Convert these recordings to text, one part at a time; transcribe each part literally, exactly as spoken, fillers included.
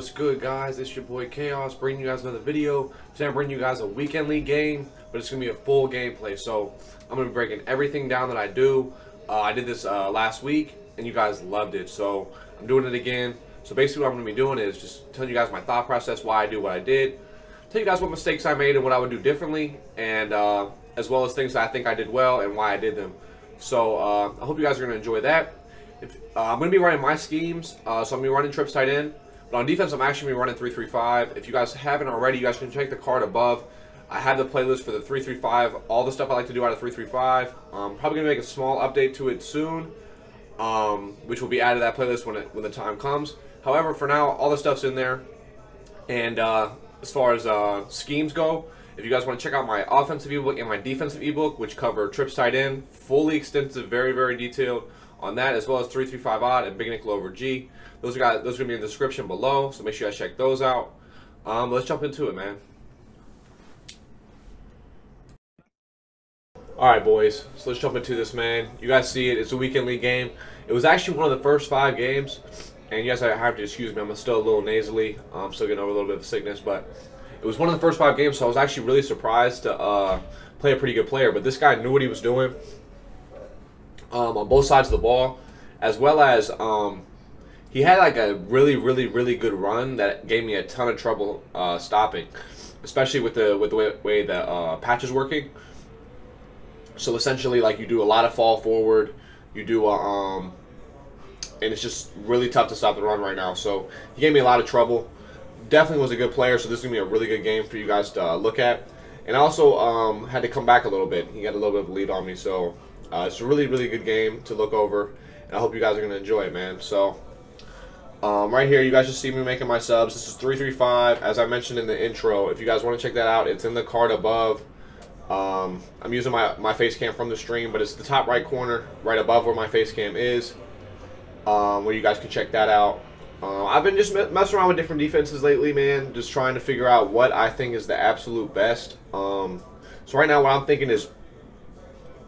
What's good, guys? It's your boy Chaos, bringing you guys another video. Today I'm bringing you guys a Weekend League game, but it's gonna be a full gameplay. So I'm gonna be breaking everything down that I do. Uh, I did this uh, last week, and you guys loved it. So I'm doing it again. So basically, what I'm gonna be doing is just telling you guys my thought process, why I do what I did, tell you guys what mistakes I made and what I would do differently, and uh, as well as things that I think I did well and why I did them. So uh, I hope you guys are gonna enjoy that. If, uh, I'm gonna be running my schemes, uh, so I'm gonna be running trips tight end. But on defense, I'm actually going to be running three three five. If you guys haven't already, you guys can check the card above. I have the playlist for the three three five, all the stuff I like to do out of three three five. I'm probably going to make a small update to it soon, um, which will be added to that playlist when, it, when the time comes. However, for now, all the stuff's in there. And uh, as far as uh, schemes go, if you guys want to check out my offensive ebook and my defensive ebook, which cover trips tight end, fully extensive, very, very detailed on that, as well as three three five odd and Big Nickel Over G. Those are guys, those are gonna be in the description below, so make sure you guys check those out. Um, let's jump into it, man. All right, boys. So let's jump into this, man. You guys see it? It's a Weekend League game. It was actually one of the first five games, and you guys have to excuse me. I'm still a little nasally. I'm still getting over a little bit of sickness, but it was one of the first five games, so I was actually really surprised to uh, play a pretty good player. But this guy knew what he was doing. Um, on both sides of the ball, as well as um, he had like a really, really, really good run that gave me a ton of trouble uh, stopping, especially with the with the way, way the uh, patch is working. So essentially, like, you do a lot of fall forward, you do a, um, and it's just really tough to stop the run right now. So he gave me a lot of trouble. Definitely was a good player. So this is gonna be a really good game for you guys to uh, look at. And I also um, had to come back a little bit. He got a little bit of a lead on me, so. Uh, it's a really, really good game to look over, and I hope you guys are going to enjoy it, man. So, um, right here, you guys just see me making my subs. This is three three five, as I mentioned in the intro. If you guys want to check that out, it's in the card above. Um, I'm using my, my face cam from the stream, but it's the top right corner, right above where my face cam is, um, where you guys can check that out. Uh, I've been just messing around with different defenses lately, man, just trying to figure out what I think is the absolute best. Um, so right now, what I'm thinking is,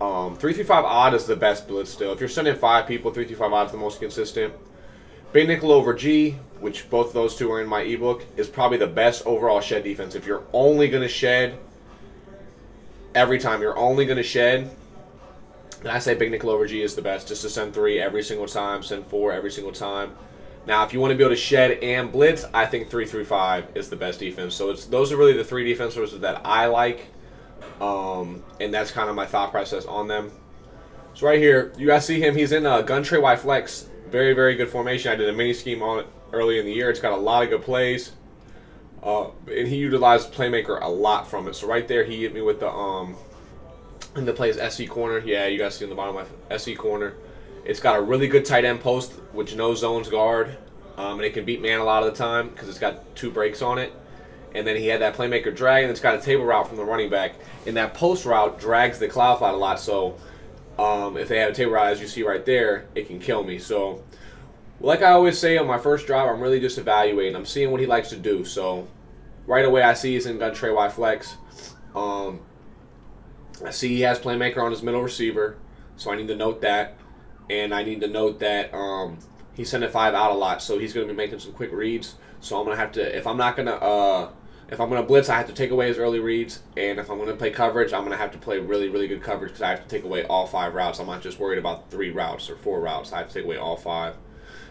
Um, three three five odd is the best blitz still. If you're sending five people, three three five odd is the most consistent. Big Nickel Over G, which both of those two are in my ebook, is probably the best overall shed defense. If you're only going to shed every time, you're only going to shed, and I say Big Nickel Over G is the best, just to send three every single time, send four every single time. Now, if you want to be able to shed and blitz, I think three three five is the best defense. So it's, those are really the three defenses that I like. Um, and that's kind of my thought process on them. So right here, you guys see him. He's in uh, Gun Trey Y Flex. Very, very good formation. I did a mini scheme on it early in the year. It's got a lot of good plays. Uh, and he utilized Playmaker a lot from it. So right there, he hit me with the, um, and the play is S C corner. Yeah, you guys see on the bottom of my S C corner. It's got a really good tight end post, which no zones guard. Um, and it can beat man a lot of the time because it's got two breaks on it. And then he had that Playmaker drag, and it's got a table route from the running back. And that post route drags the cloud flat a lot, so um, if they have a table route, as you see right there, it can kill me. So, like I always say on my first drive, I'm really just evaluating. I'm seeing what he likes to do. So, right away, I see he's in Gun Trey Y Flex. Um, I see he has Playmaker on his middle receiver, so I need to note that. And I need to note that um, he's sending five out a lot, so he's going to be making some quick reads. So, I'm going to have to, if I'm not going to... Uh, If I'm going to blitz, I have to take away his early reads. And if I'm going to play coverage, I'm going to have to play really, really good coverage because I have to take away all five routes. I'm not just worried about three routes or four routes. I have to take away all five.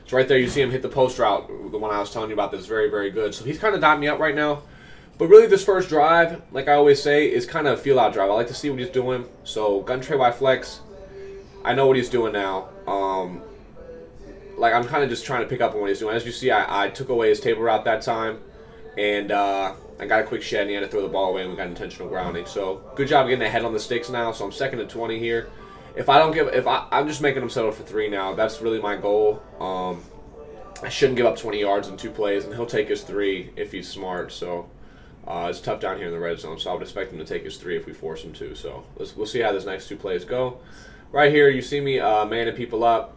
So right there, you see him hit the post route, the one I was telling you about that's very, very good. So he's kind of dotting me up right now. But really this first drive, like I always say, is kind of a feel-out drive. I like to see what he's doing. So Gun Trey Y Flex, I know what he's doing now. Um, like I'm kind of just trying to pick up on what he's doing. As you see, I, I took away his table route that time. And uh, I got a quick shed, and he had to throw the ball away, and we got intentional grounding. So good job getting that head on the sticks now. So I'm second to twenty here. If I don't give, if I, I'm just making them settle for three now. That's really my goal. Um, I shouldn't give up twenty yards in two plays, and he'll take his three if he's smart. So uh, it's tough down here in the red zone. So I would expect him to take his three if we force him to. So let's we'll see how those next two plays go. Right here, you see me uh, manning people up,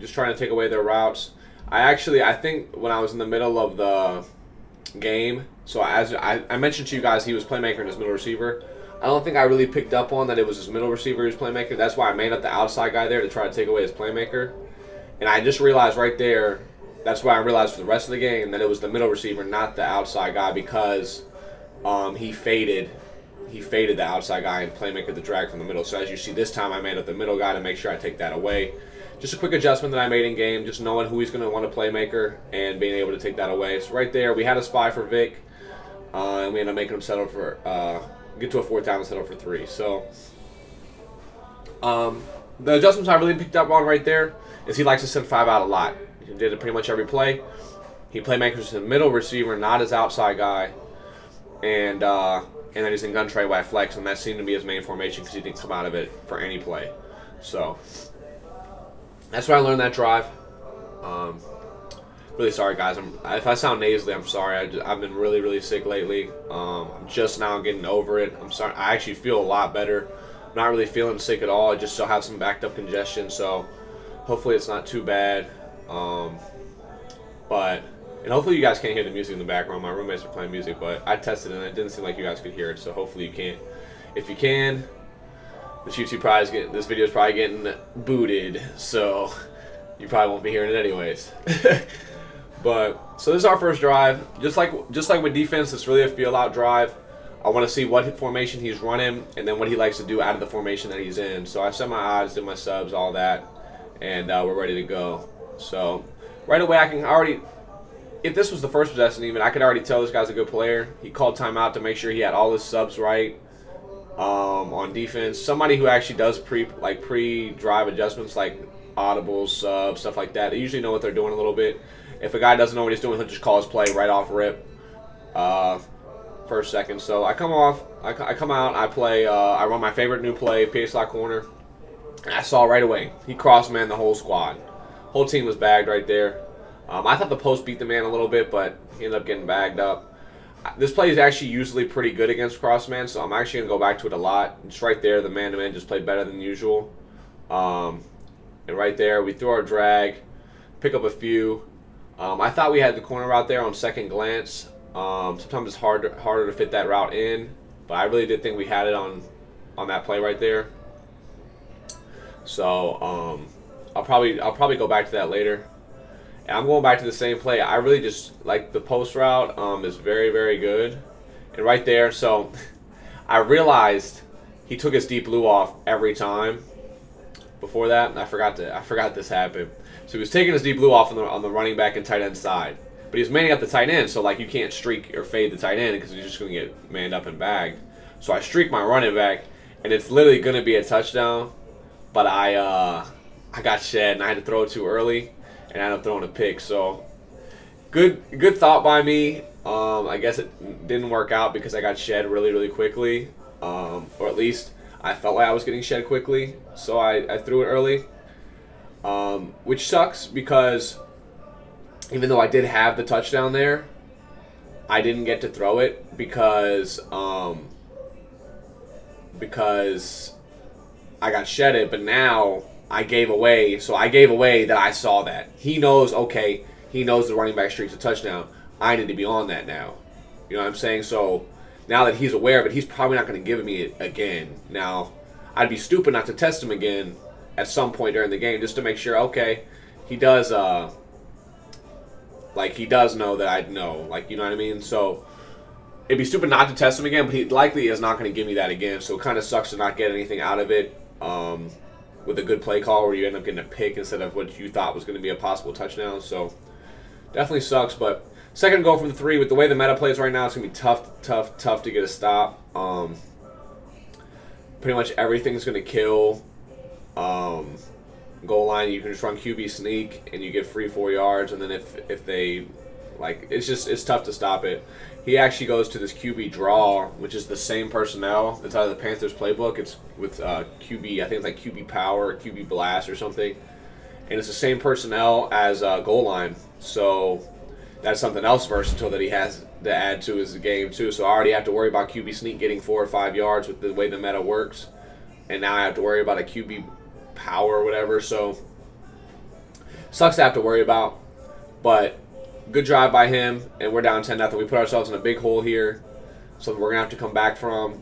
just trying to take away their routes. I actually, I think when I was in the middle of the game, so as I, I mentioned to you guys, he was Playmaker and his middle receiver. I don't think I really picked up on that it was his middle receiver who's Playmaker. That's why I made up the outside guy there to try to take away his Playmaker. And I just realized right there That's why I realized for the rest of the game that it was the middle receiver, not the outside guy, because um, he faded he faded the outside guy and playmaker the drag from the middle. So as you see this time, I made up the middle guy to make sure I take that away. Just a quick adjustment that I made in game, just knowing who he's going to want to playmaker and being able to take that away. So right there, we had a spy for Vic, uh, and we ended up making him settle for uh, get to a fourth down and settle for three. So um, the adjustments I really picked up on right there is he likes to send five out a lot. He did it pretty much every play. He playmakers in the middle receiver, not his outside guy. And uh, and then he's in Gun Trey Y Flex, and that seemed to be his main formation because he didn't come out of it for any play. So that's why I learned that drive. Um, really sorry, guys. I'm, if I sound nasally, I'm sorry. I just, I've been really, really sick lately. Um, I'm just now getting over it. I'm sorry. I actually feel a lot better. I'm not really feeling sick at all. I just still have some backed up congestion, so hopefully it's not too bad. Um, but, and hopefully you guys can't hear the music in the background. My roommates are playing music, but I tested it and it didn't seem like you guys could hear it, so hopefully you can't. If you can, this YouTube probably is getting, this video is probably getting booted, so you probably won't be hearing it anyways. But, so this is our first drive. Just like, just like with defense, it's really a feel out drive. I want to see what formation he's running and then what he likes to do out of the formation that he's in. So I set my odds, did my subs, all that, and uh, we're ready to go. So right away, I can already, if this was the first possession even, I could already tell this guy's a good player. He called timeout to make sure he had all his subs right um, on defense. Somebody who actually does pre like pre-drive adjustments like audibles, subs, stuff like that. They usually know what they're doing a little bit. If a guy doesn't know what he's doing, he'll just call his play right off rip, uh, first second. So I come off, I, I come out, I play, uh, I run my favorite new play, P A slot corner. And I saw right away he cross-manned the whole squad. Whole team was bagged right there. Um, I thought the post beat the man a little bit, but he ended up getting bagged up. This play is actually usually pretty good against crossman, so I'm actually going to go back to it a lot. It's right there. The man-to-man just played better than usual. Um, and right there, we throw our drag, pick up a few. Um, I thought we had the corner route there on second glance. Um, sometimes it's hard, harder to fit that route in, but I really did think we had it on, on that play right there. So Um, I'll probably I'll probably go back to that later. And I'm going back to the same play. I really just like the post route um, is very, very good. And right there, so I realized he took his deep blue off every time. Before that, I forgot to I forgot this happened. So he was taking his deep blue off on the on the running back and tight end side, but he was manning up the tight end. So like you can't streak or fade the tight end because he's just going to get manned up and bagged. So I streak my running back, and it's literally going to be a touchdown, but I. Uh, I got shed and I had to throw it too early, and I ended up throwing a pick. So good good thought by me. Um, I guess it didn't work out because I got shed really, really quickly, um, or at least I felt like I was getting shed quickly, so I, I threw it early, um, which sucks because even though I did have the touchdown there, I didn't get to throw it because um, because I got shedded, but now I gave away, so I gave away that I saw that. He knows, okay, he knows the running back streak's a touchdown. I need to be on that now. You know what I'm saying? So now that he's aware of it, he's probably not going to give me it again. Now, I'd be stupid not to test him again at some point during the game just to make sure, okay, he does, uh, like, he does know that I know. Like, you know what I mean? So it'd be stupid not to test him again, but he likely is not going to give me that again. So it kind of sucks to not get anything out of it. Um... with a good play call where you end up getting a pick instead of what you thought was going to be a possible touchdown. So definitely sucks, but second goal from the three, with the way the meta plays right now, it's going to be tough, tough, tough to get a stop. Um, pretty much everything's going to kill. Um, goal line, you can just run Q B sneak, and you get free four yards, and then if, if they, like, it's just, it's tough to stop it. He actually goes to this Q B draw, which is the same personnel. It's out of the Panthers playbook. It's with uh, Q B, I think it's like Q B Power, Q B Blast or something. And it's the same personnel as uh, goal line. So that's something else versatile that he has to add to his game too. So I already have to worry about Q B sneak getting four or five yards with the way the meta works. And now I have to worry about a Q B Power or whatever. So sucks to have to worry about. But good drive by him, and we're down ten nothing. We put ourselves in a big hole here, so we're going to have to come back from.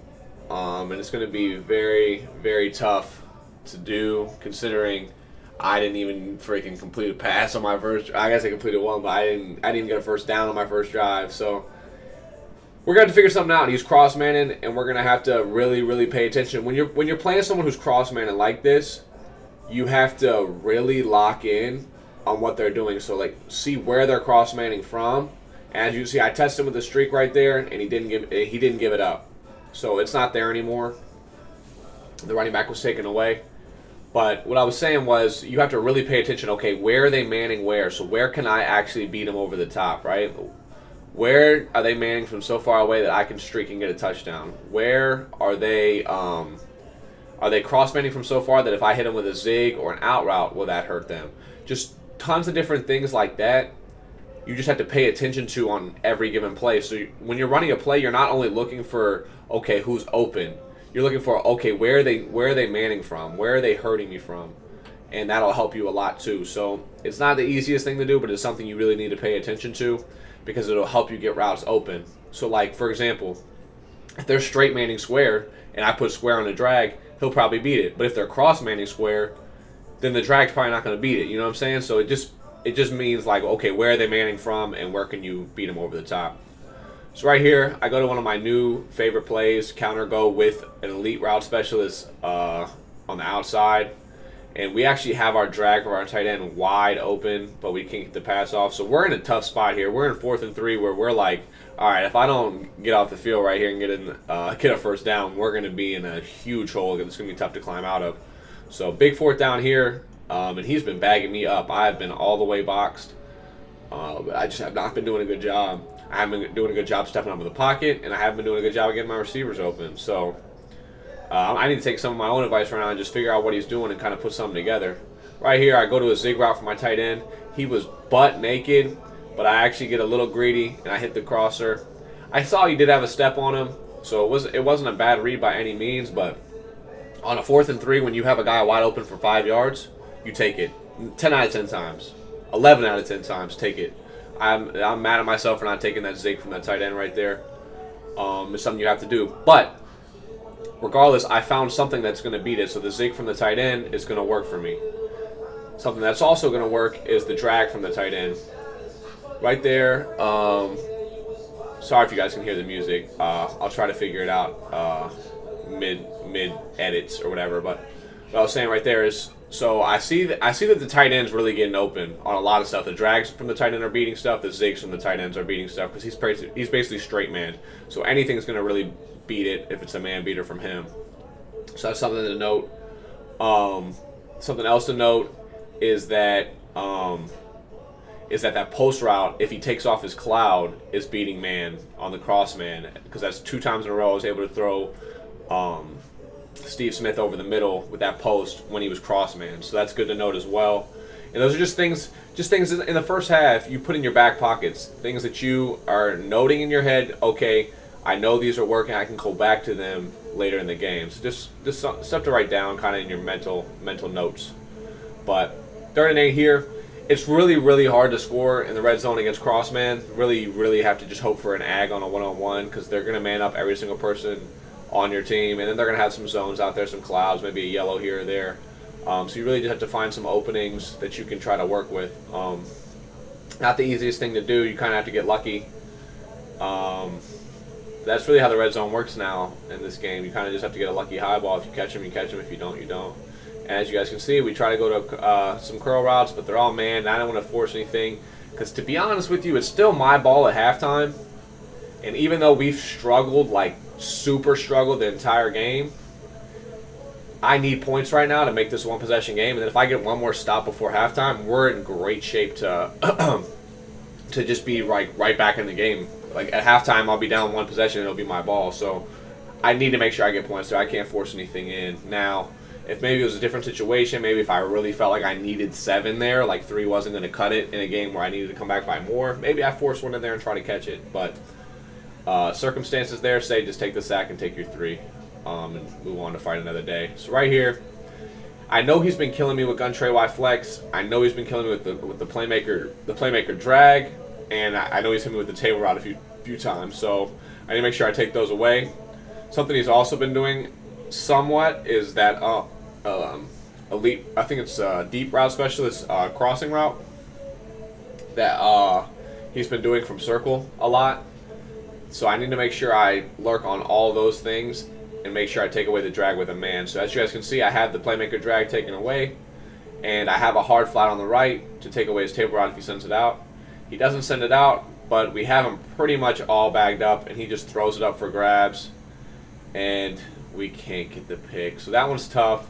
Um, and it's going to be very, very tough to do, considering I didn't even freaking complete a pass on my first. I guess I completed one, but I didn't. I didn't even get a first down on my first drive. So we're gonna have to figure something out. He's cross manning, and we're gonna have to really, really pay attention when you're when you're playing someone who's cross manning like this. You have to really lock in on what they're doing. So like, see where they're cross manning from. As you see, I tested him with the streak right there, and he didn't give he didn't give it up. So it's not there anymore. The running back was taken away. But what I was saying was you have to really pay attention, okay, where are they manning where? So where can I actually beat them over the top, right? Where are they manning from so far away that I can streak and get a touchdown? Where are they um, are they cross-manning from so far that if I hit them with a zig or an out route, will that hurt them? Just tons of different things like that. You just have to pay attention to on every given play. So you, when you're running a play, you're not only looking for, okay, who's open. You're looking for, okay, where are they where are they manning from? Where are they hurting me from? And that'll help you a lot too. So it's not the easiest thing to do, but it's something you really need to pay attention to because it'll help you get routes open. So like, for example, if they're straight manning square and I put square on the drag, he'll probably beat it. But if they're cross manning square, then the drag's probably not going to beat it. You know what I'm saying? So it just it just means like, okay, where are they manning from and where can you beat them over the top? So right here, I go to one of my new favorite plays, counter go with an elite route specialist uh, on the outside. And we actually have our drag for our tight end wide open, but we can't get the pass off. So we're in a tough spot here. We're in fourth and three where we're like, all right, if I don't get off the field right here and get, in, uh, get a first down, we're going to be in a huge hole that's going to be tough to climb out of. So big fourth down here, um, and he's been bagging me up. I've been all the way boxed. Uh, but I just have not been doing a good job. I haven't been doing a good job stepping up in the pocket, and I haven't been doing a good job of getting my receivers open. So uh, I need to take some of my own advice right now and just figure out what he's doing and kind of put something together. Right here, I go to a zig route for my tight end. He was butt naked, but I actually get a little greedy, and I hit the crosser. I saw he did have a step on him, so it, was, it wasn't a bad read by any means, but on a fourth and three, when you have a guy wide open for five yards, you take it. ten out of ten times. eleven out of ten times, take it. I'm, I'm mad at myself for not taking that zig from that tight end right there. Um, it's something you have to do. But regardless, I found something that's going to beat it. So the zig from the tight end is going to work for me. Something that's also going to work is the drag from the tight end. Right there. Um, sorry if you guys can hear the music. Uh, I'll try to figure it out uh, mid, mid edits or whatever. But what I was saying right there is... So I see that I see that the tight end's really getting open on a lot of stuff. The drags from the tight end are beating stuff. The zigs from the tight ends are beating stuff because he's he's basically straight man. So anything's gonna really beat it if it's a man beater from him. So that's something to note. Um, something else to note is that um, is that that post route, if he takes off his cloud, is beating man on the cross man because that's two times in a row I was able to throw. Um, Steve Smith over the middle with that post when he was cross man, so that's good to note as well. And those are just things, just things in the first half you put in your back pockets, things that you are noting in your head. Okay, I know these are working. I can go back to them later in the game. So just, just stuff to write down, kind of in your mental, mental notes. But third and eight here, it's really, really hard to score in the red zone against cross man. Really, really have to just hope for an ag on a one-on-one because they're gonna man up every single person on your team, and then they're going to have some zones out there, some clouds, maybe a yellow here or there. Um, so you really just have to find some openings that you can try to work with. Um, not the easiest thing to do. You kind of have to get lucky. Um, that's really how the red zone works now in this game. You kind of just have to get a lucky high ball. If you catch them, you catch them. If you don't, you don't. And as you guys can see, we try to go to uh, some curl routes, but they're all man. I don't want to force anything because, to be honest with you, it's still my ball at halftime. And even though we've struggled, like, super struggled the entire game, I need points right now to make this one possession game, and then if I get one more stop before halftime, we're in great shape to to just be right right back in the game. Like, at halftime, I'll be down one possession and it'll be my ball, so I need to make sure I get points there. I can't force anything in. Now, if maybe it was a different situation, maybe if I really felt like I needed seven there, like three wasn't going to cut it in a game where I needed to come back by more, maybe I force one in there and try to catch it, but Uh, circumstances there say just take the sack and take your three um, and move on to fight another day. So right here, I know he's been killing me with Gun Trey Y Flex. I know he's been killing me with the with the playmaker the playmaker drag, and I, I know he's hit me with the table route a few few times. So I need to make sure I take those away. Something he's also been doing somewhat is that uh, um, elite, I think it's uh, deep route specialist uh, crossing route that uh, he's been doing from circle a lot. So I need to make sure I lurk on all those things and make sure I take away the drag with a man. So as you guys can see, I have the playmaker drag taken away, and I have a hard flat on the right to take away his table route if he sends it out. He doesn't send it out, but we have him pretty much all bagged up, and he just throws it up for grabs, and we can't get the pick. So that one's tough.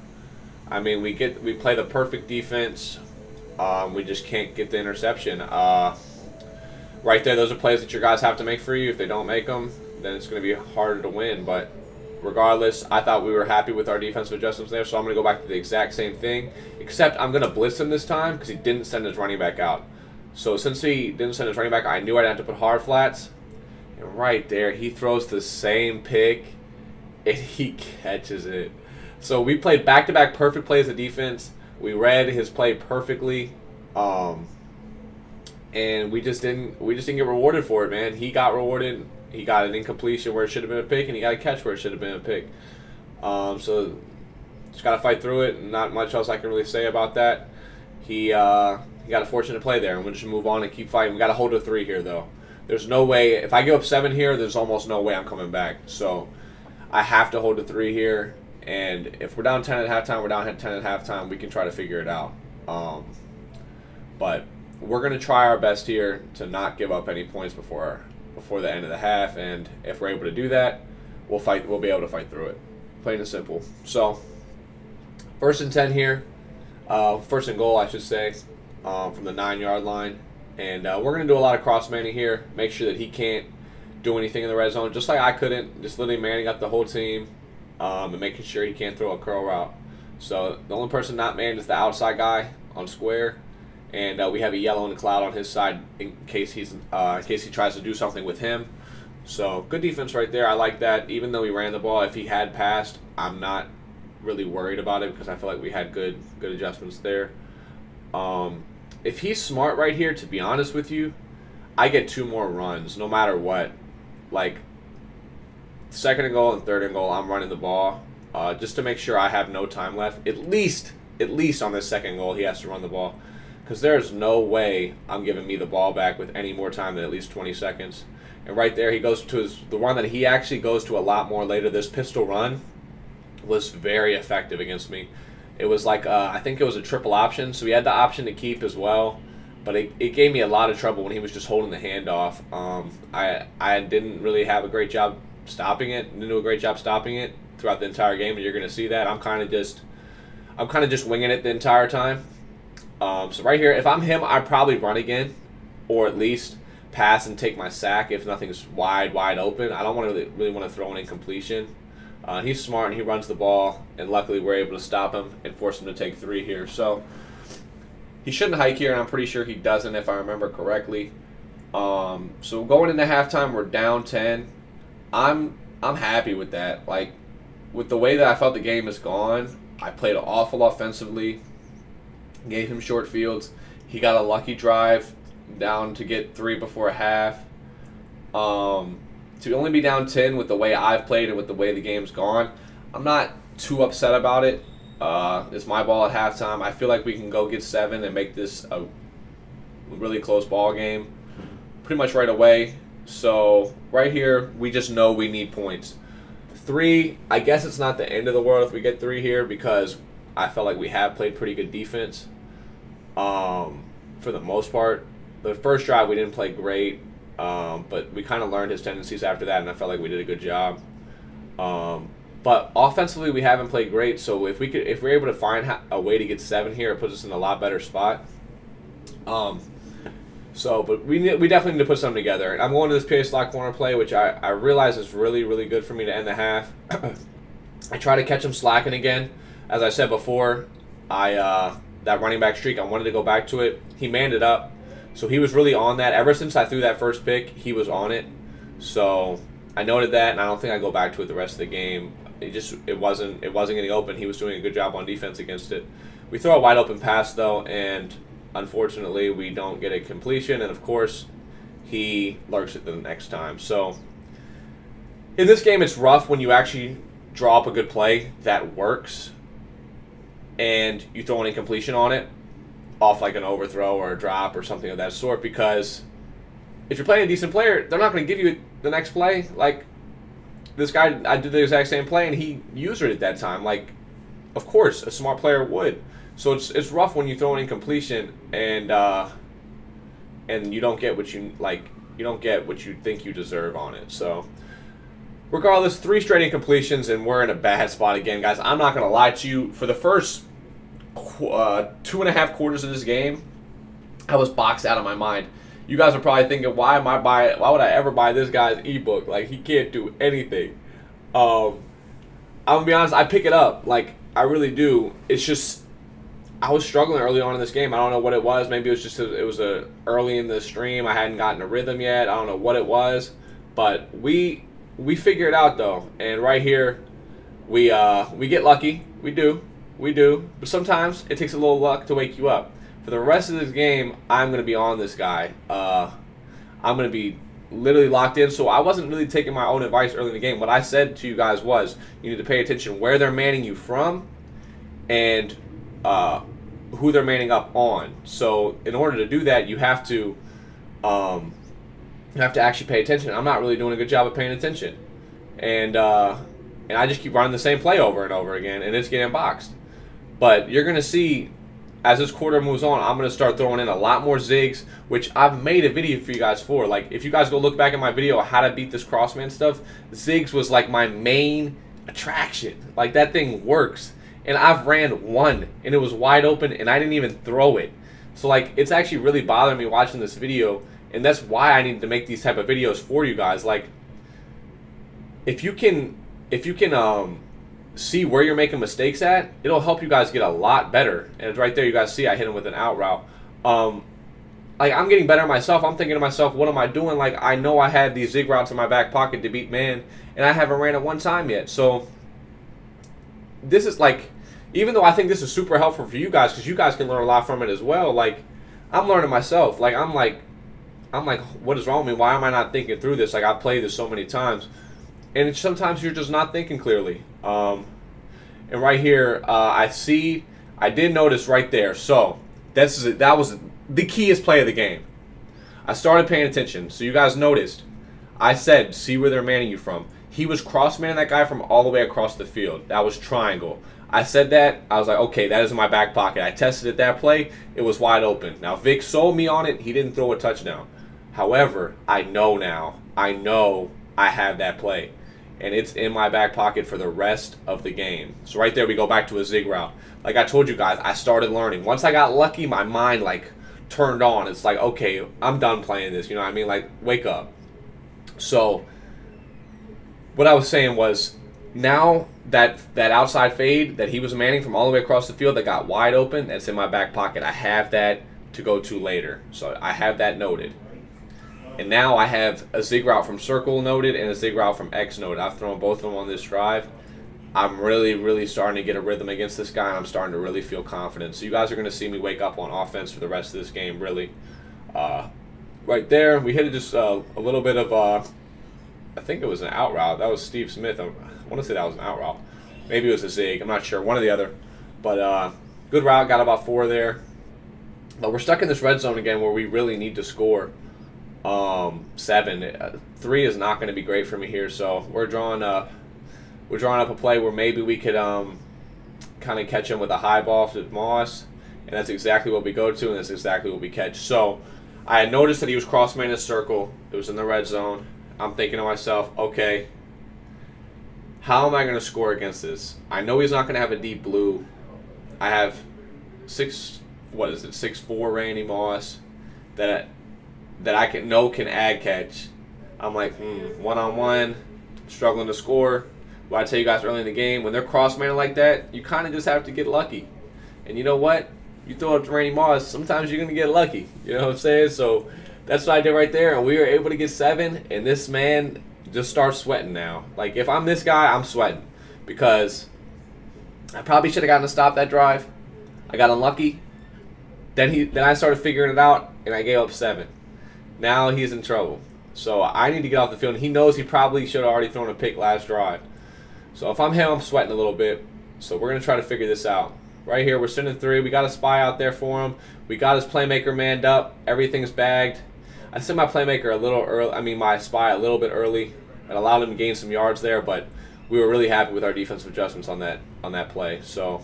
I mean, we get we play the perfect defense. Um, we just can't get the interception. Uh, right there, those are plays that your guys have to make for you. If they don't make them, then it's going to be harder to win. But regardless, I thought we were happy with our defensive adjustments there, so I'm going to go back to the exact same thing, except I'm going to blitz him this time because he didn't send his running back out. So since he didn't send his running back, I knew I'd have to put hard flats. And right there, he throws the same pick, and he catches it. So we played back-to-back perfect plays of defense. We read his play perfectly, um, and we just didn't we just didn't get rewarded for it, man. He got rewarded. He got an incompletion where it should have been a pick, and he got a catch where it should have been a pick. Um, so just got to fight through it. Not much else I can really say about that. He uh, he got a fortunate play there, and we'll just move on and keep fighting. We got to hold a three here, though. There's no way. If I give up seven here, there's almost no way I'm coming back. So I have to hold a three here. And if we're down ten at halftime, we're down ten at halftime. We can try to figure it out. Um, but we're going to try our best here to not give up any points before before the end of the half. And if we're able to do that, we'll fight. We'll be able to fight through it. Plain and simple. So first and ten here, uh, first and goal, I should say, um, from the nine-yard line. And uh, we're going to do a lot of cross manning here. Make sure that he can't do anything in the red zone, just like I couldn't. Just literally manning up the whole team. Um, and making sure he can't throw a curl route. So the only person not manned is the outside guy on square, and uh, we have a yellow and a cloud on his side in case he's uh, in case he tries to do something with him. So good defense right there. I like that. Even though we ran the ball, if he had passed, I'm not really worried about it because I feel like we had good good adjustments there. Um, if he's smart right here, to be honest with you, I get two more runs no matter what. Like, second and goal and third and goal, I'm running the ball uh, just to make sure I have no time left. At least, at least on this second goal, he has to run the ball because there's no way I'm giving me the ball back with any more time than at least twenty seconds. And right there, he goes to his, the one that he actually goes to a lot more later. This pistol run was very effective against me. It was like, uh, I think it was a triple option, so he had the option to keep as well. But it, it gave me a lot of trouble when he was just holding the handoff. Um, I, I didn't really have a great job stopping it. Didn't do a great job stopping it throughout the entire game, and you're going to see that. I'm kind of just, I'm kind of just winging it the entire time. Um, so right here, if I'm him, I'd probably run again, or at least pass and take my sack if nothing's wide, wide open. I don't want to really, really want to throw an incompletion. Uh, he's smart and he runs the ball, and luckily we're able to stop him and force him to take three here. So he shouldn't hike here, and I'm pretty sure he doesn't if I remember correctly. Um, so going into halftime, we're down ten. I'm I'm happy with that. Like, with the way that I felt the game has gone, I played awful offensively, gave him short fields. He got a lucky drive down to get three before half. Um, to only be down ten with the way I've played and with the way the game's gone, I'm not too upset about it. Uh, it's my ball at halftime. I feel like we can go get seven and make this a really close ball game pretty much right away. So right here, we just know we need points. Three, I guess it's not the end of the world if we get three here because I felt like we have played pretty good defense um, for the most part. The first drive, we didn't play great, um, but we kind of learned his tendencies after that, and I felt like we did a good job. Um, but offensively, we haven't played great, so if, we could, if we're able to find a way to get seven here, it puts us in a lot better spot. Um, So, but we we definitely need to put something together. And I'm going to this P A slot corner play, which I, I realize is really, really good for me to end the half. I try to catch him slacking again. As I said before, I uh, that running back streak, I wanted to go back to it. He manned it up. So he was really on that. Ever since I threw that first pick, he was on it. So I noted that, and I don't think I go back to it the rest of the game. It just it wasn't, it wasn't getting open. He was doing a good job on defense against it. We throw a wide open pass, though, and unfortunately, we don't get a completion, and of course, he lurks it the next time. So, in this game, it's rough when you actually draw up a good play that works. and you throw an incompletion on it off like an overthrow or a drop or something of that sort, because if you're playing a decent player, they're not going to give you the next play. Like, this guy, I did the exact same play, and he used it at that time. Like, of course, a smart player would. So it's it's rough when you throw an incompletion and uh, and you don't get what you like. You don't get what you think you deserve on it. So, regardless, three straight incompletions, and we're in a bad spot again, guys. I'm not gonna lie to you. For the first uh, two and a half quarters of this game, I was boxed out of my mind. You guys are probably thinking, why am I buy? Why would I ever buy this guy's ebook? Like, he can't do anything. Um, I'm gonna be honest. I pick it up. Like, I really do. It's just I was struggling early on in this game. I don't know what it was. Maybe it was just a, it was a early in the stream. I hadn't gotten a rhythm yet. I don't know what it was, but we we figure it out though. And right here, we uh, we get lucky. We do. We do. But sometimes it takes a little luck to wake you up. For the rest of this game, I'm going to be on this guy. Uh, I'm going to be literally locked in. So I wasn't really taking my own advice early in the game. What I said to you guys was, you need to pay attention where they're manning you from and uh, who they're manning up on. So in order to do that, you have to um, you have to actually pay attention. I'm not really doing a good job of paying attention. And, uh, and I just keep running the same play over and over again, and it's getting boxed. But you're going to see, as this quarter moves on, I'm going to start throwing in a lot more zigs, which I've made a video for you guys for. Like, if you guys go look back at my video, how to beat this crossman stuff, zigs was like my main attraction. Like, that thing works. And I've ran one, and it was wide open, and I didn't even throw it. So, like, it's actually really bothering me watching this video, and that's why I need to make these type of videos for you guys. Like, if you can, if you can, um... see where you're making mistakes at, it'll help you guys get a lot better. And right there, you guys see I hit him with an out route. Um, like, I'm getting better myself. I'm thinking to myself, what am I doing? Like, I know I had these zig routes in my back pocket to beat man, and I haven't ran it one time yet. So this is like, even though I think this is super helpful for you guys, because you guys can learn a lot from it as well, like, I'm learning myself. Like, I'm like, I'm like, what is wrong with me? Why am I not thinking through this? Like, I've played this so many times. And it's, sometimes you're just not thinking clearly. Um, and right here, uh, I see, I did notice right there. So this is a, that was the keyest play of the game. I started paying attention. So you guys noticed, I said, see where they're manning you from. He was cross-manning that guy from all the way across the field. That was triangle. I said that. I was like, okay, that is in my back pocket. I tested it that play. It was wide open. Now, Vic sold me on it. He didn't throw a touchdown. However, I know now. I know I have that play. And it's in my back pocket for the rest of the game. So right there, we go back to a zig route. Like I told you guys, I started learning. Once I got lucky, my mind like turned on. It's like, okay, I'm done playing this. You know what I mean? Like, wake up. So what I was saying was, now that that outside fade that he was manning from all the way across the field that got wide open, that's in my back pocket. I have that to go to later. So I have that noted. And now I have a zig route from circle noted and a zig route from X noted. I've thrown both of them on this drive. I'm really, really starting to get a rhythm against this guy, and I'm starting to really feel confident. So you guys are going to see me wake up on offense for the rest of this game, really. Uh, right there, we hit just uh, a little bit of, uh, I think it was an out route. That was Steve Smith. I want to say that was an out route. Maybe it was a zig. I'm not sure. One or the other. But uh, good route. Got about four there. But we're stuck in this red zone again where we really need to score. Um, seven, uh, three is not going to be great for me here. So we're drawing uh we're drawing up a play where maybe we could um kind of catch him with a high ball to Moss, and that's exactly what we go to, and that's exactly what we catch. So I had noticed that he was cross-manning a circle. It was in the red zone. I'm thinking to myself, okay, how am I going to score against this? I know he's not going to have a deep blue. I have six. What is it? Six four Randy Moss. That. that I can know can ad catch. I'm like, hmm, one-on-one, struggling to score. What I tell you guys early in the game, when they're cross-manning like that, you kind of just have to get lucky. And you know what? You throw up to Randy Moss, sometimes you're going to get lucky. You know what I'm saying? So that's what I did right there, and we were able to get seven, and this man just starts sweating now. Like, if I'm this guy, I'm sweating because I probably should have gotten a stop that drive. I got unlucky. Then, he, then I started figuring it out, and I gave up seven. Now he's in trouble. So I need to get off the field. And he knows he probably should have already thrown a pick last drive. So if I'm him, I'm sweating a little bit. So we're going to try to figure this out. right here. We're sending three. We got a spy out there for him. We got his playmaker manned up. Everything's bagged. I sent my playmaker a little early. I mean, my spy a little bit early, and allowed him to gain some yards there. But we were really happy with our defensive adjustments on that on that play. So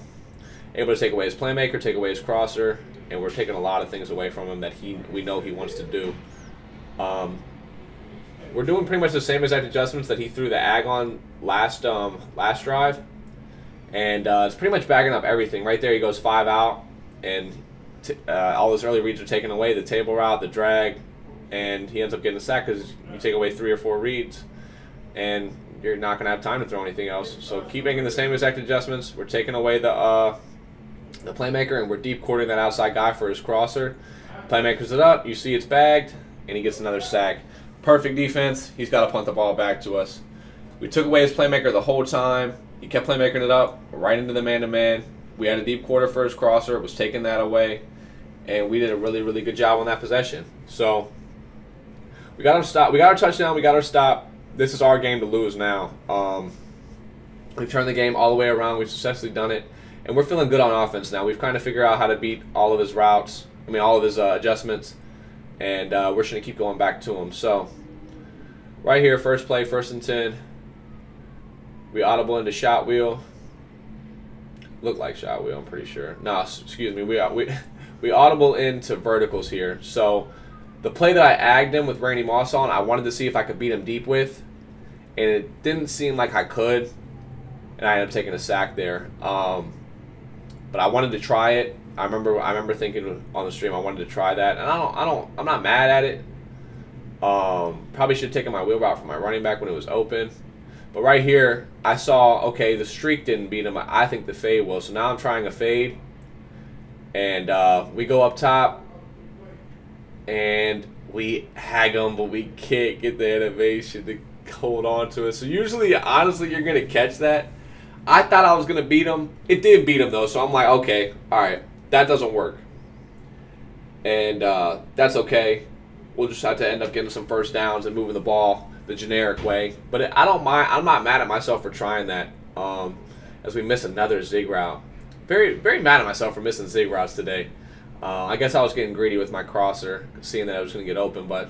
able to take away his playmaker, take away his crosser, and we're taking a lot of things away from him that he we know he wants to do. Um, we're doing pretty much the same exact adjustments that he threw the ag on last um, last drive, and uh, it's pretty much backing up everything. Right there, he goes five out, and t uh, all those early reads are taken away. The table route, the drag, and he ends up getting a sack because you take away three or four reads, and you're not going to have time to throw anything else. So keep making the same exact adjustments. We're taking away the uh, the playmaker, and we're deep quartering that outside guy for his crosser. Playmaker's it up. You see it's bagged, and he gets another sack. Perfect defense. He's got to punt the ball back to us. We took away his playmaker the whole time. He kept playmaking it up, right into the man-to-man. We had a deep quarter for his crosser. It was taking that away, and we did a really, really good job on that possession. So we got our stop. We got our touchdown. We got our stop. This is our game to lose now. Um, we've turned the game all the way around. We've successfully done it, and we're feeling good on offense now. We've kind of figured out how to beat all of his routes. I mean, all of his uh, adjustments. And uh, we're going to keep going back to him. So, right here, first play, first and ten. We audible into shot wheel. Looked like shot wheel, I'm pretty sure. No, excuse me. We we we audible into verticals here. So, the play that I agged him with Randy Moss on, I wanted to see if I could beat him deep with, and it didn't seem like I could, and I ended up taking a sack there. Um, but I wanted to try it. I remember I remember thinking on the stream I wanted to try that, and I don't I don't I'm not mad at it. Um, probably should have taken my wheel route from my running back when it was open. But right here I saw, okay, the streak didn't beat him. I think the fade will. So now I'm trying a fade, and uh, we go up top, and we hag him, but we can't get the animation to hold on to it. So usually, honestly, you're gonna catch that. I thought I was gonna beat him. It did beat him though, so I'm like, okay, all right. That doesn't work, and uh, that's okay. We'll just have to end up getting some first downs and moving the ball the generic way. But it, I don't mind. I'm not mad at myself for trying that. Um, as we miss another zig route, very very mad at myself for missing zig routes today. Uh, I guess I was getting greedy with my crosser, seeing that I was going to get open. But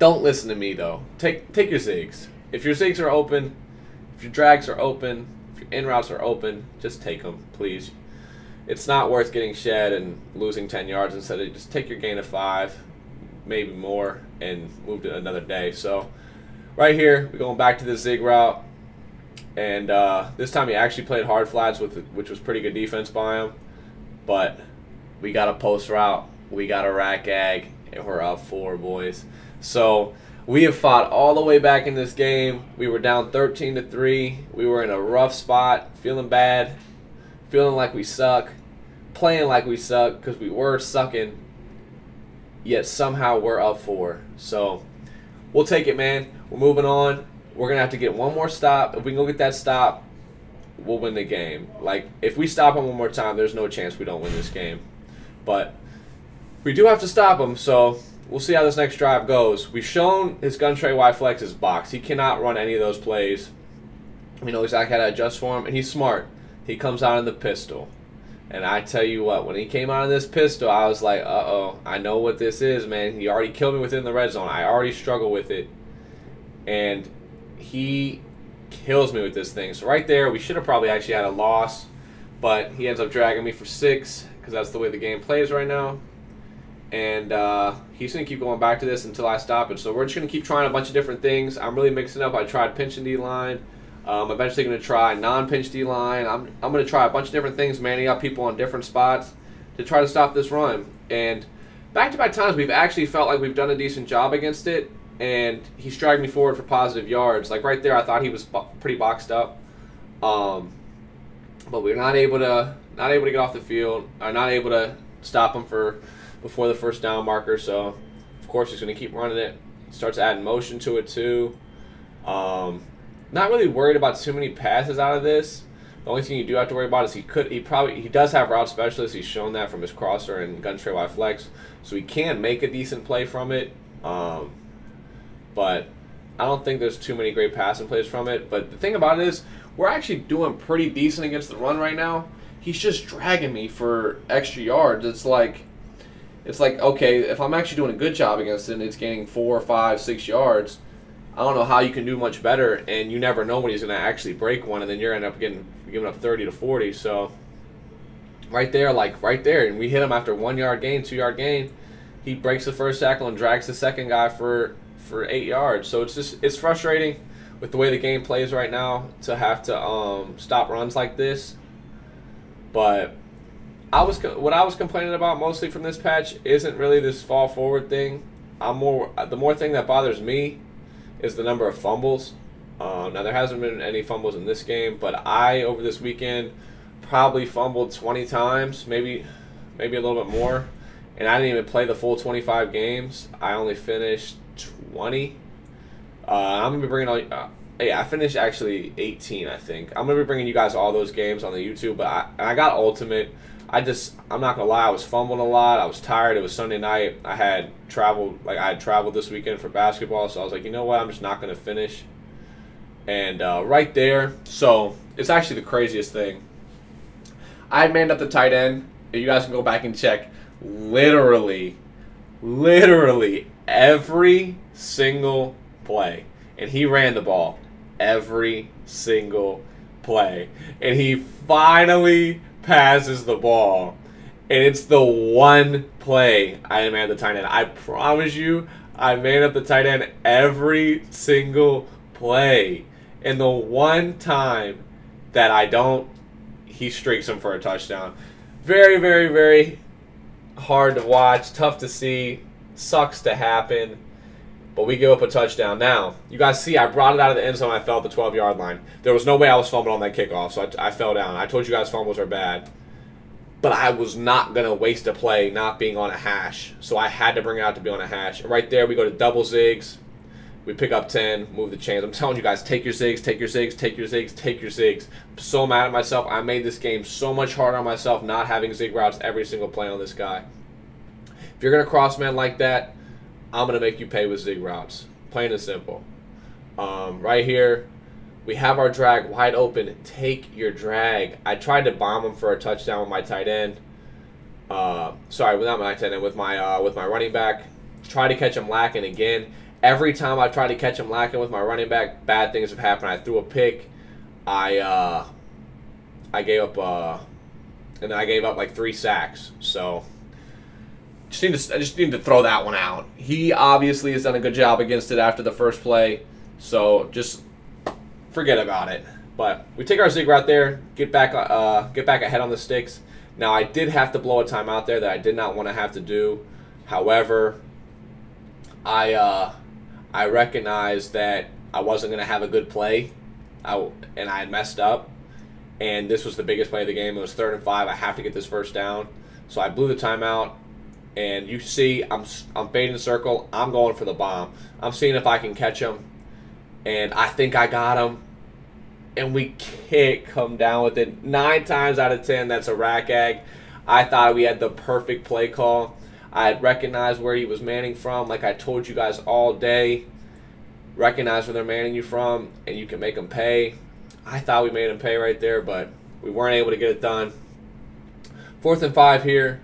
don't listen to me though. Take take your zigs. If your zigs are open, if your drags are open, if your in routes are open, just take them, please. It's not worth getting shed and losing ten yards. Instead, of just take your gain of five, maybe more, and move to another day. So right here, we're going back to the zig route. And uh, this time he actually played hard flats, with, which was pretty good defense by him. But we got a post route. We got a rack ag, and we're up four, boys. So we have fought all the way back in this game. We were down thirteen to three. We were in a rough spot, feeling bad. Feeling like we suck, playing like we suck, because we were sucking, yet somehow we're up four. So we'll take it, man. We're moving on. We're going to have to get one more stop. If we can go get that stop, we'll win the game. Like, if we stop him one more time, there's no chance we don't win this game. But we do have to stop him, so we'll see how this next drive goes. We've shown his Gun Trey Y Flex is box. He cannot run any of those plays. We know exactly how to adjust for him, and he's smart. He comes out in the pistol, and I tell you what, when he came out in this pistol, I was like, uh-oh, I know what this is, man. He already killed me within the red zone. I already struggle with it, and he kills me with this thing. So right there, we should have probably actually had a loss, but he ends up dragging me for six because that's the way the game plays right now, and uh, he's going to keep going back to this until I stop it. So we're just going to keep trying a bunch of different things. I'm really mixing up. I tried pinch and D-line. I'm um, eventually going to try non-pinch D-line. I'm, I'm going to try a bunch of different things, manning up people on different spots to try to stop this run. And back-to-back times, we've actually felt like we've done a decent job against it, and he's dragged me forward for positive yards. Like right there, I thought he was bo pretty boxed up. Um, but we we're not able to not able to get off the field, or not able to stop him for before the first down marker. So, of course, he's going to keep running it. He starts adding motion to it, too. Um... Not really worried about too many passes out of this. The only thing you do have to worry about is he could he probably he does have route specialists. He's shown that from his crosser and Gun Trey Y Flex, so he can make a decent play from it. Um, but I don't think there's too many great passing plays from it. But the thing about it is we're actually doing pretty decent against the run right now. he's just dragging me for extra yards. It's like, it's like, okay, if I'm actually doing a good job against it and it's gaining four, five, six yards, I don't know how you can do much better, and you never know when he's going to actually break one, and then you're end up getting giving up thirty to forty. So right there, like right there, and we hit him after one yard gain, two yard gain. He breaks the first tackle and drags the second guy for for eight yards. So it's just it's frustrating with the way the game plays right now to have to um, stop runs like this. But I was what I was complaining about mostly from this patch isn't really this fall forward thing. I'm more the more thing that bothers me is the number of fumbles. Um, now, there hasn't been any fumbles in this game, but I, over this weekend, probably fumbled twenty times, maybe maybe a little bit more, and I didn't even play the full twenty-five games. I only finished twenty. Uh, I'm going to be bringing all uh, yeah, I finished actually eighteen, I think. I'm going to be bringing you guys all those games on the YouTube, but I, I got Ultimate. I just, I'm not going to lie, I was fumbling a lot. I was tired. It was Sunday night. I had traveled, like I had traveled this weekend for basketball, so I was like, you know what, I'm just not going to finish. And uh, right there, so it's actually the craziest thing. I manned up the tight end. You guys can go back and check literally, literally every single play. And he ran the ball every single play. And he finally passes the ball, and it's the one play I manned up the tight end. I promise you, I manned up the tight end every single play, and the one time that I don't, he streaks him for a touchdown. Very, very, very hard to watch, tough to see, sucks to happen, but we give up a touchdown. Now, you guys see I brought it out of the end zone. I fell at the twelve-yard line. There was no way I was fumbling on that kickoff, so I, I fell down. I told you guys fumbles are bad, but I was not going to waste a play not being on a hash, so I had to bring it out to be on a hash. Right there, we go to double zigs. We pick up ten, move the chains. I'm telling you guys, take your zigs, take your zigs, take your zigs, take your zigs. I'm so mad at myself. I made this game so much harder on myself not having zig routes every single play on this guy. If you're going to cross man like that, I'm going to make you pay with zig routes. Plain and simple. Um, right here, we have our drag wide open. Take your drag. I tried to bomb him for a touchdown with my tight end. Uh, sorry, not my tight end, with my, uh, with my running back. Try to catch him lacking again. Every time I try to catch him lacking with my running back, bad things have happened. I threw a pick. I uh, I gave up, uh, and then I gave up like three sacks. So just need to, I just need to throw that one out. He obviously has done a good job against it after the first play, so just forget about it. But we take our zig right there, get back, uh, get back ahead on the sticks. Now I did have to blow a timeout there that I did not want to have to do. However, I uh. I recognized that I wasn't going to have a good play, I, and I had messed up, and this was the biggest play of the game. It was third and five. I have to get this first down, so I blew the timeout, and you see I'm, I'm fading circle. I'm going for the bomb. I'm seeing if I can catch him, and I think I got him, and we can't come down with it. Nine times out of ten, that's a rack egg. I thought we had the perfect play call. I recognized where he was manning from, like I told you guys all day. Recognize where they're manning you from, and you can make them pay. I thought we made them pay right there, but we weren't able to get it done. Fourth and five here.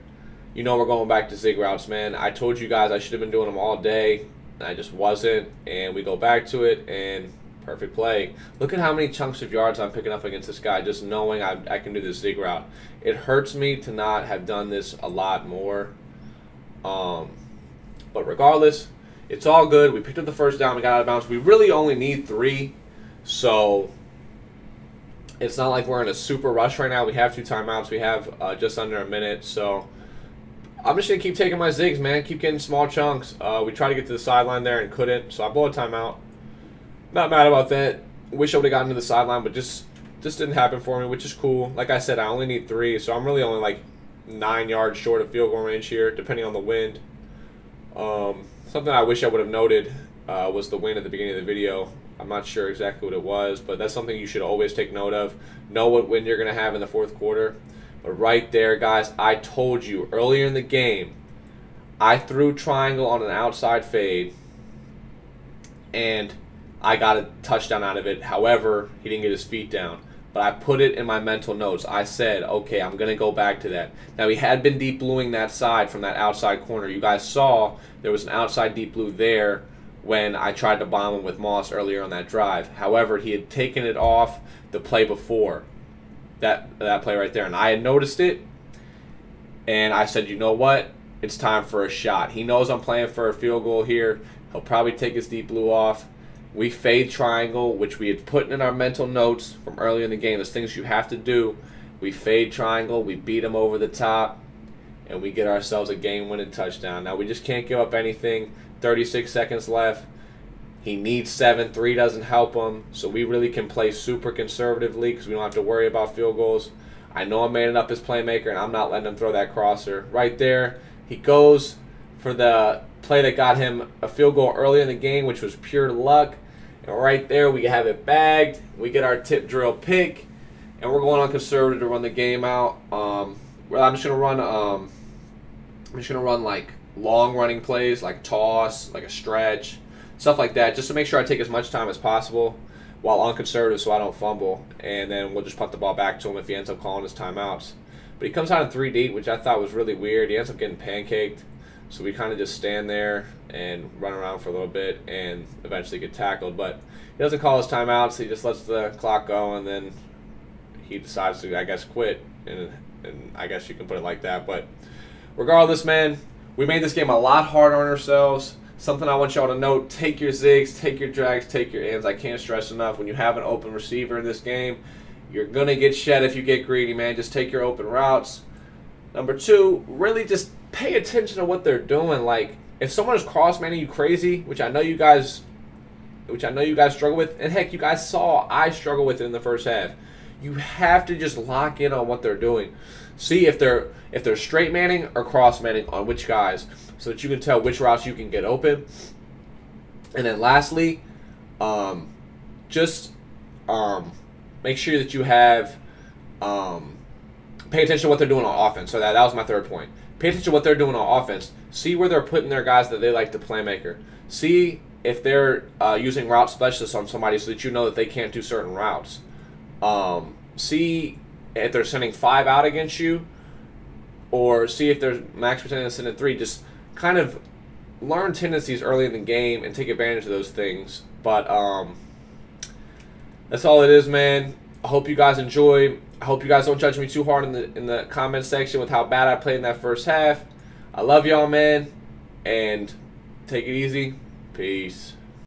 You know we're going back to zig routes, man. I told you guys I should have been doing them all day, and I just wasn't. And we go back to it, and perfect play. Look at how many chunks of yards I'm picking up against this guy, just knowing I, I can do this zig route. It hurts me to not have done this a lot more. Um, but regardless, it's all good. We picked up the first down. We got out of bounds. We really only need three, so it's not like we're in a super rush right now. We have two timeouts. We have uh, just under a minute, so I'm just going to keep taking my zigs, man. Keep getting small chunks. Uh, we tried to get to the sideline there and couldn't, so I blew a timeout. Not mad about that. Wish I would have gotten to the sideline, but just, just didn't happen for me, which is cool. Like I said, I only need three, so I'm really only like nine yards short of field goal range here, depending on the wind. Um, something I wish I would have noted uh, was the wind at the beginning of the video. I'm not sure exactly what it was, but that's something you should always take note of. Know what wind you're going to have in the fourth quarter. But right there, guys, I told you earlier in the game, I threw triangle on an outside fade, and I got a touchdown out of it. However, he didn't get his feet down. But I put it in my mental notes. I said, okay, I'm going to go back to that. Now, he had been deep bluing that side from that outside corner. You guys saw there was an outside deep blue there when I tried to bomb him with Moss earlier on that drive. However, he had taken it off the play before, that, that play right there. And I had noticed it, and I said, you know what? It's time for a shot. He knows I'm playing for a field goal here. He'll probably take his deep blue off. We fade triangle, which we had put in our mental notes from earlier in the game. There's things you have to do. We fade triangle. We beat him over the top. And we get ourselves a game-winning touchdown. Now, we just can't give up anything. thirty-six seconds left. He needs seven. Three doesn't help him. So we really can play super conservatively because we don't have to worry about field goals. I know I'm manning up his playmaker, and I'm not letting him throw that crosser. Right there, he goes for the play that got him a field goal early in the game, which was pure luck. And right there, we have it bagged. We get our tip drill pick, and we're going on conservative to run the game out. Um, well, I'm just gonna run. Um, I'm just gonna run like long running plays, like toss, like a stretch, stuff like that, just to make sure I take as much time as possible while on conservative, so I don't fumble. And then we'll just punt the ball back to him if he ends up calling his timeouts. But he comes out in three deep, which I thought was really weird. He ends up getting pancaked. So we kind of just stand there and run around for a little bit and eventually get tackled. But he doesn't call his timeouts. He just lets the clock go, and then he decides to, I guess, quit. And, and I guess you can put it like that. But regardless, man, we made this game a lot harder on ourselves. Something I want y'all to note, take your zigs, take your drags, take your ends. I can't stress enough, when you have an open receiver in this game, you're going to get shed if you get greedy, man. Just take your open routes. Number two, really just pay attention to what they're doing. Like, if someone is cross-manning you crazy, which I know you guys, which I know you guys struggle with, and heck, you guys saw I struggle with it in the first half. You have to just lock in on what they're doing. See if they're if they're straight manning or cross-manning on which guys, so that you can tell which routes you can get open. And then lastly, um, just um, make sure that you have um, pay attention to what they're doing on offense. So that that was my third point. Pay attention to what they're doing on offense. See where they're putting their guys that they like to playmaker. See if they're uh, using route specialists on somebody so that you know that they can't do certain routes. Um, see if they're sending five out against you, or see if they're max pretending to send in three. Just kind of learn tendencies early in the game and take advantage of those things. But um, that's all it is, man. I hope you guys enjoy. I hope you guys don't judge me too hard in the in the comment section with how bad I played in that first half. I love y'all, man, and take it easy. Peace.